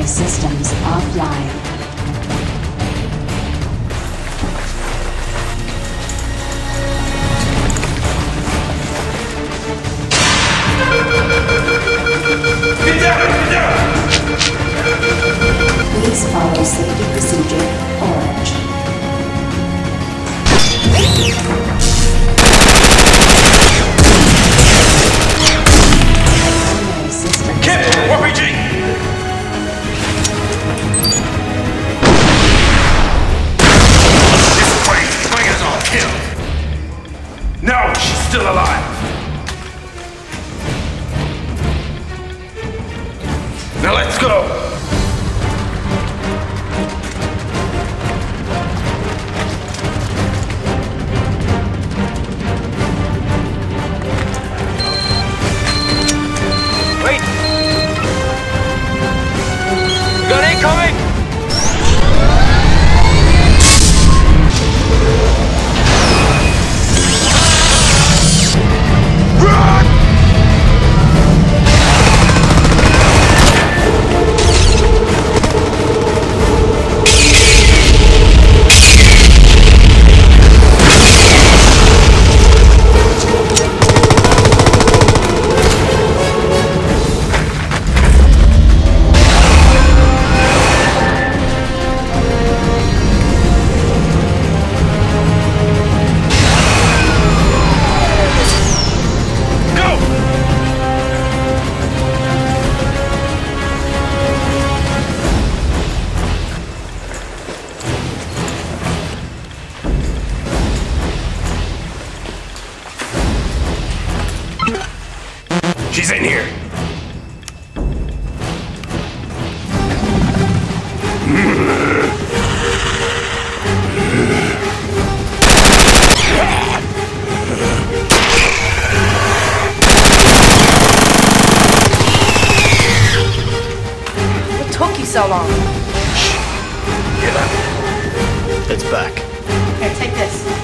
Systems offline. Please follow safety procedure orange. Kip, RPG! No, she's still alive! Now let's go! Wait! You got incoming! She's in here! What took you so long? Shh. Get up. It's back. Here, take this.